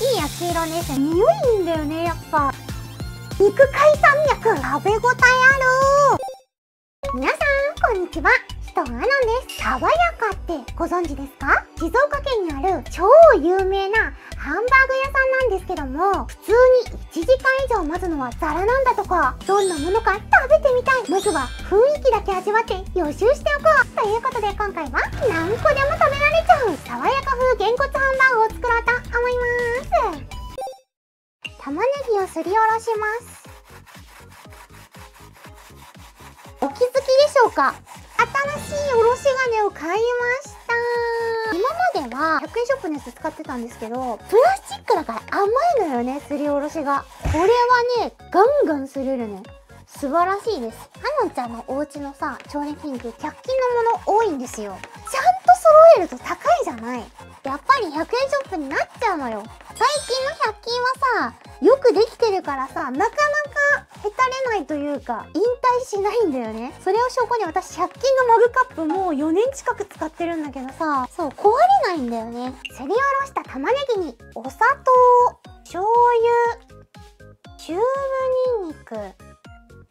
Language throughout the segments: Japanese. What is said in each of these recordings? いい焼き色です。匂いいんだよね、やっぱ。肉海山脈、食べ応えある。皆さんこんにちは、シトアナンです。さわやかってご存知ですか？静岡県にある超有名なハンバーグ屋さんなんですけども、普通に1時間以上待つのはザラなんだとか。どんなものか食べてみたい。まずは雰囲気だけ味わって予習しておこうということで、今回は何個でも食べられちゃうさわやか風げんこつハンバーグを作ろうと思います。玉ねぎをすりおろします。お気づきでしょうか、新しいおろし金を買いました。今までは100円ショップのやつ使ってたんですけど、プラスチックだから甘いのよね、すりおろしが。これはね、ガンガンすれるね。素晴らしいです。はのちゃんのお家のさ、調理器具100均のもの多いんですよ。ちゃんと揃えると高いじゃない。やっぱり100円ショップになっちゃうのよ。最近の100均はさ、よくできてるからさ、なかなかへたれないというか、引退しないんだよね。それを証拠に私、100均のマグカップもう4年近く使ってるんだけどさ、そう、壊れないんだよね。すりおろした玉ねぎに、お砂糖、醤油、チューブニンニク、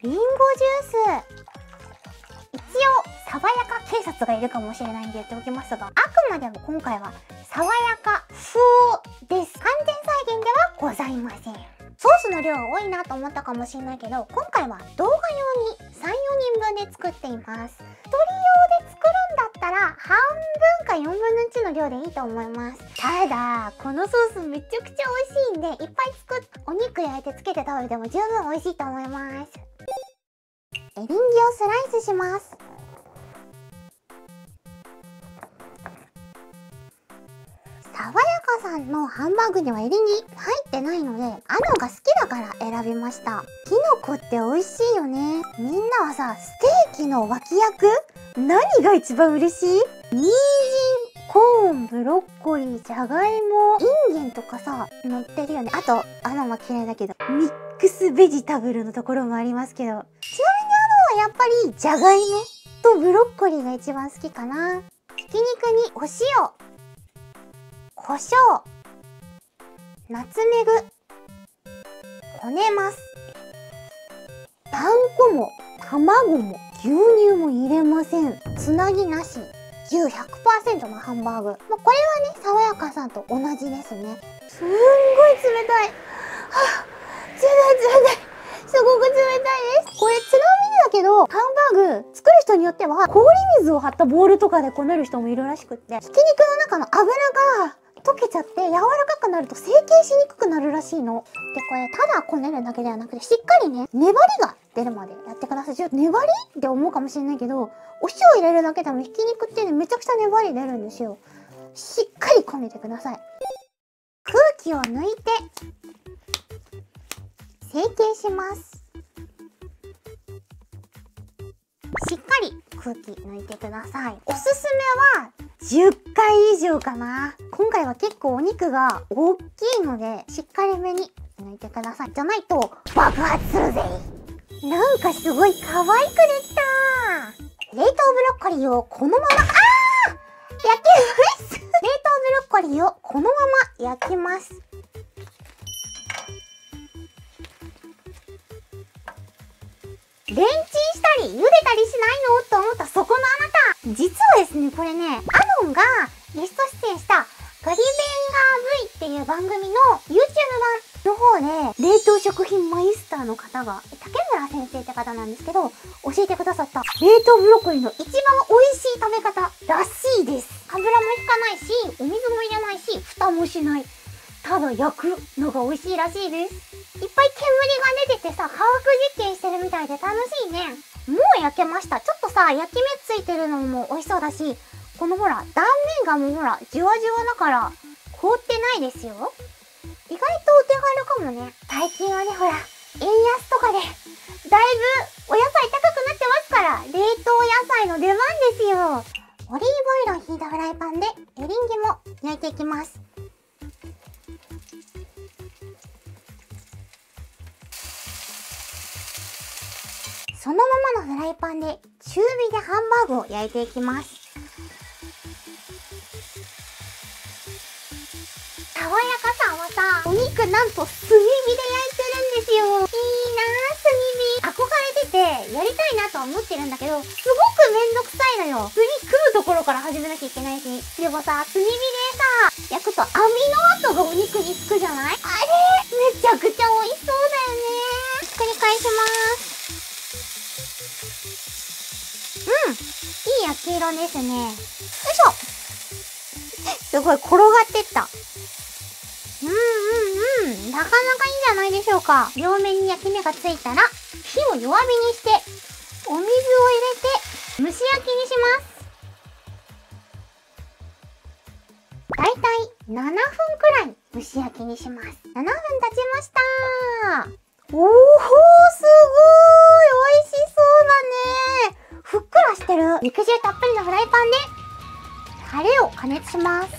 リンゴジュース。一応、さわやか警察がいるかもしれないんで言っておきますが、あくまでも今回は、さわやか風です。完全再現ではございません。ソースの量は多いなと思ったかもしれないけど、今回は動画用に3、4人分で作っています。一人用で作るんだったら半分か4分の1の量でいいと思います。ただこのソースめちゃくちゃ美味しいんで、いっぱい作ってお肉焼いてつけて食べても十分美味しいと思います。エリンギをスライスします。さわやかさんのハンバーグにはエリンギ入ってないので、アノが好きだから選びました。キノコって美味しいよね。みんなはさ、ステーキの脇役、何が一番嬉しい？人参、コーン、ブロッコリー、じゃがいも、インゲンとかさ、乗ってるよね。あと、アノは嫌いだけどミックスベジタブルのところもありますけど、ちなみにアノはやっぱりじゃがいもとブロッコリーが一番好きかな。ひき肉にお塩、胡椒、ナツメグ、こねます。パン粉も卵も牛乳も入れません。つなぎなし、牛 100% のハンバーグ。まあ、これはね、さわやかさんと同じですね。すんごい冷たい。はぁ、冷たい冷たい。すごく冷たいです。これちなみにだけど、ハンバーグ作る人によっては氷水を張ったボウルとかでこねる人もいるらしくって、ひき肉の中の油が溶けちゃって柔らかくなると成形しにくくなるらしいの。で、これただこねるだけではなくて、しっかりね、粘りが出るまでやってください。ちょっと粘りって思うかもしれないけど、お塩入れるだけでもひき肉ってね、めちゃくちゃ粘り出るんですよ。しっかりこねてください。空気を抜いて、成形します。しっかり空気抜いてください。おすすめは、10回以上かな。今回は結構お肉が大きいので、しっかりめに抜いてください。じゃないと爆発するぜ。なんかすごい可愛くできた。冷凍ブロッコリーをこのまま、あー！焼きます。冷凍ブロッコリーをこのまま焼きます。レンチンしたり茹でたりしないのと思ったそこのあなた、実はですね、これね、アノンがゲスト出演したガリベンガー V っていう番組の YouTube 版の方で、冷凍食品マイスターの方が竹村先生って方なんですけど、教えてくださった冷凍ブロッコリーの一番美味しい食べ方らしいです。油も引かないし、お水も入れないし、蓋もしない。ただ焼くのが美味しいらしいです。いっぱい煙が出ててさ、科学実験してるみたいで楽しいね。もう焼けました。ちょっとさ、焼き目ついてるのも美味しそうだし、このほら、断面がもうほら、じわじわだから、凍ってないですよ。意外とお手軽かもね。最近はね、ほら、円安とかで、だいぶお野菜高くなってますから、冷凍野菜の出番ですよ。オリーブオイルを引いたフライパンで、エリンギも焼いていきます。そのままのフライパンで中火でハンバーグを焼いていきます。さわやかさんはさ、お肉なんと炭火で焼いてるんですよ。いいなぁ、炭火。憧れてて、やりたいなとは思ってるんだけど、すごくめんどくさいのよ。炭食うところから始めなきゃいけないし。でもさ、炭火でさ、焼くと網の跡がお肉につくじゃない？あれめちゃくちゃ美味しそうだよね。ひっくり返します。うん、いい焼き色ですね。よいしょ。すごい転がってった。なかなかいいんじゃないでしょうか。両面に焼き目がついたら、火を弱火にして、お水を入れて、蒸し焼きにします。だいたい7分くらい蒸し焼きにします。7分経ちましたー。おー、すごーい。美味しそうだね。ふっくらしてる。肉汁たっぷりのフライパンで、タレを加熱します。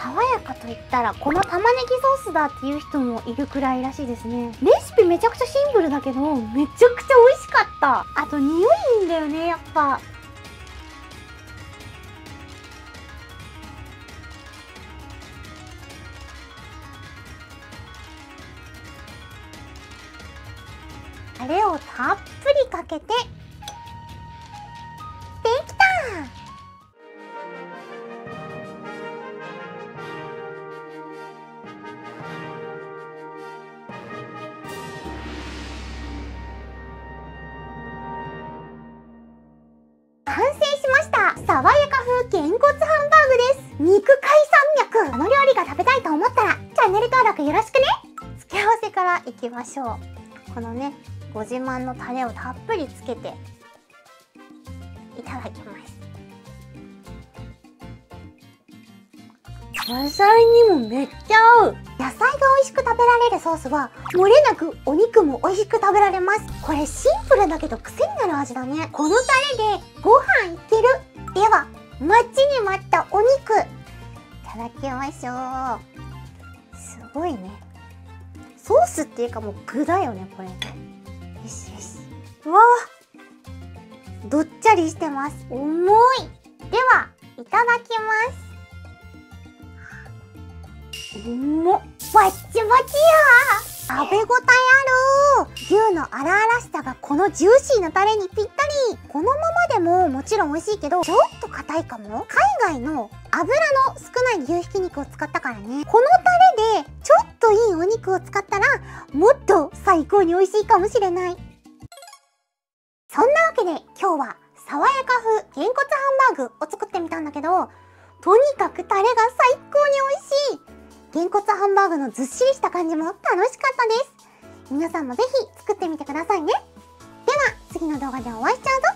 爽やかといったらこの玉ねぎソースだっていう人もいるくらいらしいですね。レシピめちゃくちゃシンプルだけどめちゃくちゃ美味しかった。あと匂いいいんだよね。やっぱタレをたっぷりかけて完成しました。爽やか風げんこつハンバーグです。肉海山脈。この料理が食べたいと思ったらチャンネル登録よろしくね。付け合わせからいきましょう。このね、ご自慢のタレをたっぷりつけていただきます。野菜にもめっちゃ合う。野菜が美味しく食べられるソースは漏れなくお肉も美味しく食べられます。これシンプルだけど癖になる味だね。このタレでご飯いける。では待ちに待ったお肉いただきましょう。すごいね。ソースっていうかもう具だよねこれ。よしよし。うわあ、どっちゃりしてます。重い。ではいただきます。うまっ。バッチバチやー。食べ応えあるー。牛の荒々しさがこのジューシーなタレにぴったり。このままでももちろん美味しいけどちょっと硬いかも。海外の油の少ない牛ひき肉を使ったからね。このタレでちょっといいお肉を使ったらもっと最高に美味しいかもしれない。そんなわけで今日は爽やか風げんこつハンバーグを作ってみたんだけど、とにかくタレが最高に美味しい。げんこつハンバーグのずっしりした感じも楽しかったです。皆さんもぜひ作ってみてくださいね。では次の動画でお会いしちゃうぞ。